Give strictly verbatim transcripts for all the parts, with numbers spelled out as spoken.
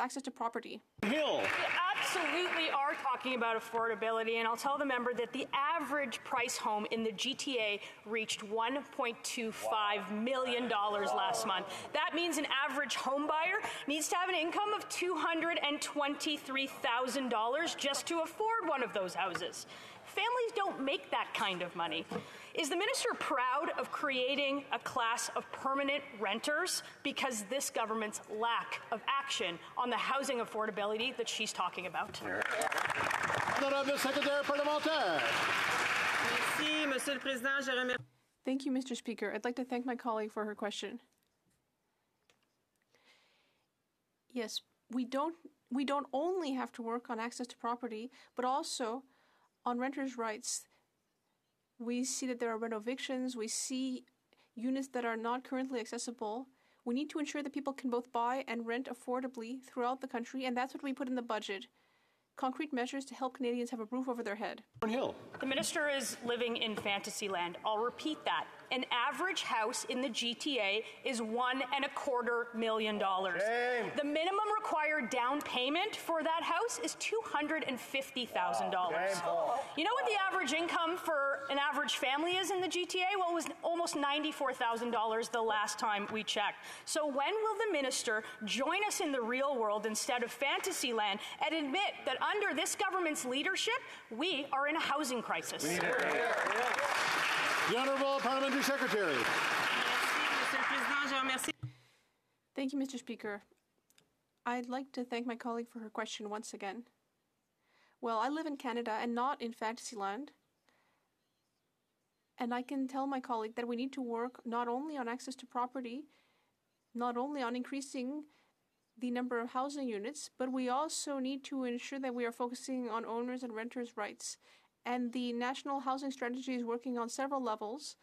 access to property. Hill. Absolutely are talking about affordability, and I'll tell the member that the average price home in the G T A reached one point two five million dollars last month. That means an average home buyer needs to have an income of two hundred twenty-three thousand dollars just to afford one of those houses. Families don't make that kind of money. Is the minister proud of creating a class of permanent renters because this government's lack of action on the housing affordability that she's talking about? Thank you, Mister Speaker. I'd like to thank my colleague for her question. Yes, we don't, we don't only have to work on access to property, but also on renters' rights. We see that there are renovictions. We see units that are not currently accessible. We need to ensure that people can both buy and rent affordably throughout the country, and that's what we put in the budget. Concrete measures to help Canadians have a roof over their head. Hill. The minister is living in fantasy land. I'll repeat that. An average house in the G T A is one and a quarter million dollars. Shame. The minimum required down payment for that house is two hundred fifty thousand dollars. Wow. You know what the average income for an average family is in the G T A? Well, it was almost ninety-four thousand dollars the last time we checked. So when will the minister join us in the real world instead of fantasy land and admit that under this government's leadership, we are in a housing crisis? We need it. Yeah, yeah. The Honourable Parliamentary Secretary. Thank you, Mister Speaker. I'd like to thank my colleague for her question once again. Well, I live in Canada and not in Fantasyland. And I can tell my colleague that we need to work not only on access to property, not only on increasing the number of housing units, but we also need to ensure that we are focusing on owners' and renters' rights. And the National Housing Strategy is working on several levels.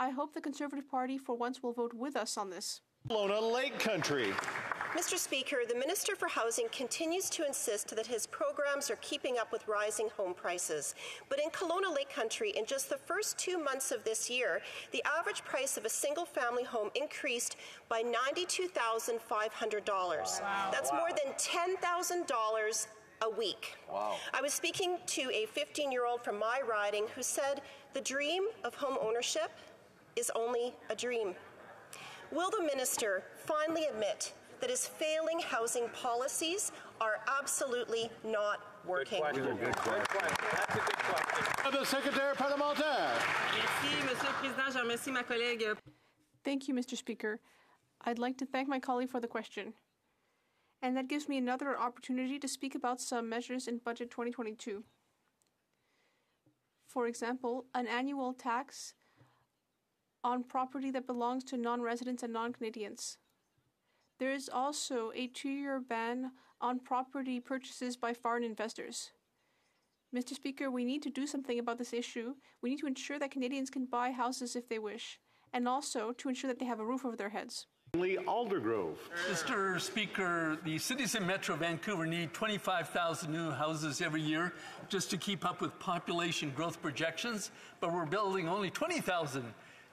I hope the Conservative Party for once will vote with us on this. Kelowna Lake Country. Mister Speaker, the Minister for Housing continues to insist that his programs are keeping up with rising home prices. But in Kelowna Lake Country, in just the first two months of this year, the average price of a single-family home increased by ninety-two thousand five hundred dollars. Wow. That's wow. more than ten thousand dollars a week. Wow. I was speaking to a fifteen-year-old from my riding who said the dream of home ownership is only a dream. Will the minister finally admit that his failing housing policies are absolutely not working? Good question. Good question. That's a good question. Thank you, Mister Speaker. I'd like to thank my colleague for the question. And that gives me another opportunity to speak about some measures in Budget twenty twenty-two. For example, an annual tax on property that belongs to non-residents and non-Canadians. There is also a two-year ban on property purchases by foreign investors. Mister Speaker, we need to do something about this issue. We need to ensure that Canadians can buy houses if they wish, and also to ensure that they have a roof over their heads. Lee Aldergrove. Mister Speaker, the cities in Metro Vancouver need twenty-five thousand new houses every year just to keep up with population growth projections, but we're building only twenty thousand.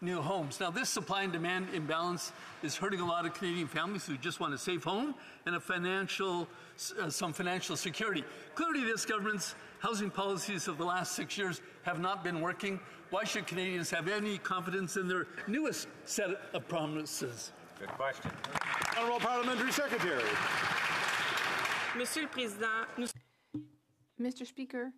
New homes. Now, this supply and demand imbalance is hurting a lot of Canadian families who just want a safe home and a financial, uh, some financial security. Clearly, this government's housing policies of the last six years have not been working. Why should Canadians have any confidence in their newest set of promises? Good question. Honourable Parliamentary Secretary. Mister Speaker,